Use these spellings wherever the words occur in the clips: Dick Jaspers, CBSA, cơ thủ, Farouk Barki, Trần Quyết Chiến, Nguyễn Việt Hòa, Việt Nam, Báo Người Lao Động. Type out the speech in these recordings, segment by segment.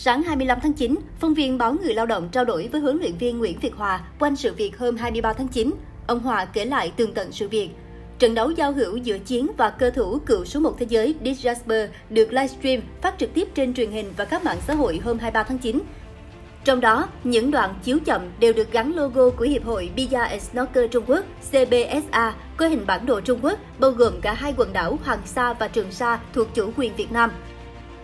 Sáng 25 tháng 9, phóng viên Báo Người Lao Động trao đổi với huấn luyện viên Nguyễn Việt Hòa quanh sự việc hôm 23 tháng 9. Ông Hòa kể lại tường tận sự việc. Trận đấu giao hữu giữa Chiến và cơ thủ cựu số 1 thế giới Dick Jaspers được livestream phát trực tiếp trên truyền hình và các mạng xã hội hôm 23 tháng 9. Trong đó, những đoạn chiếu chậm đều được gắn logo của Hiệp hội Bida & Snooker Trung Quốc CBSA, có hình bản đồ Trung Quốc, bao gồm cả hai quần đảo Hoàng Sa và Trường Sa thuộc chủ quyền Việt Nam.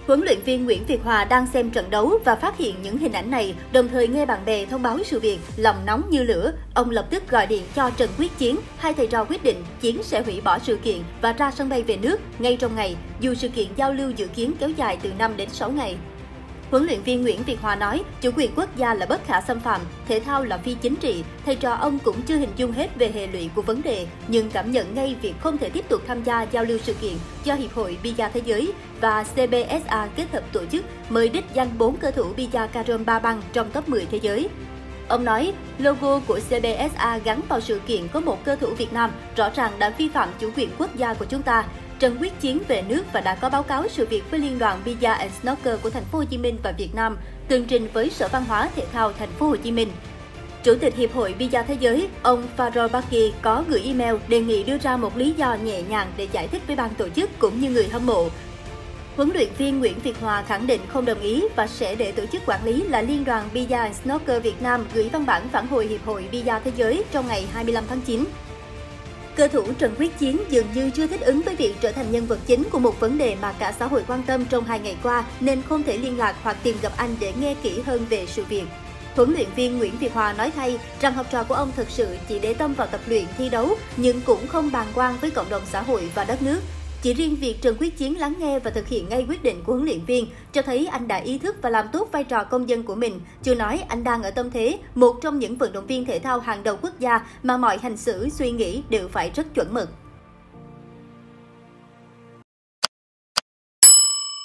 Huấn luyện viên Nguyễn Việt Hòa đang xem trận đấu và phát hiện những hình ảnh này, đồng thời nghe bạn bè thông báo sự việc, lòng nóng như lửa. Ông lập tức gọi điện cho Trần Quyết Chiến, hai thầy trò quyết định Chiến sẽ hủy bỏ sự kiện và ra sân bay về nước ngay trong ngày, dù sự kiện giao lưu dự kiến kéo dài từ 5 đến 6 ngày. Huấn luyện viên Nguyễn Việt Hòa nói, chủ quyền quốc gia là bất khả xâm phạm, thể thao là phi chính trị. Thầy trò ông cũng chưa hình dung hết về hệ lụy của vấn đề, nhưng cảm nhận ngay việc không thể tiếp tục tham gia giao lưu sự kiện do Hiệp hội Bida Thế giới và CBSA kết hợp tổ chức, mời đích danh 4 cơ thủ Bida Carom 3 băng trong top 10 thế giới. Ông nói, logo của CBSA gắn vào sự kiện có một cơ thủ Việt Nam rõ ràng đã vi phạm chủ quyền quốc gia của chúng ta. Trần Quyết Chiến về nước và đã có báo cáo sự việc với Liên đoàn Bida & Snooker của Thành phố Hồ Chí Minh và Việt Nam, tường trình với Sở Văn hóa Thể thao Thành phố Hồ Chí Minh. Chủ tịch Hiệp hội Bida Thế giới, ông Farouk Barki có gửi email đề nghị đưa ra một lý do nhẹ nhàng để giải thích với ban tổ chức cũng như người hâm mộ. Huấn luyện viên Nguyễn Việt Hòa khẳng định không đồng ý và sẽ để tổ chức quản lý là Liên đoàn Bida & Snooker Việt Nam gửi văn bản phản hồi Hiệp hội Bida Thế giới trong ngày 25 tháng 9. Cơ thủ Trần Quyết Chiến dường như chưa thích ứng với việc trở thành nhân vật chính của một vấn đề mà cả xã hội quan tâm trong 2 ngày qua, nên không thể liên lạc hoặc tìm gặp anh để nghe kỹ hơn về sự việc. Huấn luyện viên Nguyễn Việt Hòa nói thay rằng học trò của ông thực sự chỉ để tâm vào tập luyện thi đấu, nhưng cũng không bàng quan với cộng đồng xã hội và đất nước. Chỉ riêng việc Trần Quyết Chiến lắng nghe và thực hiện ngay quyết định của huấn luyện viên cho thấy anh đã ý thức và làm tốt vai trò công dân của mình. Chưa nói anh đang ở tâm thế một trong những vận động viên thể thao hàng đầu quốc gia mà mọi hành xử, suy nghĩ đều phải rất chuẩn mực.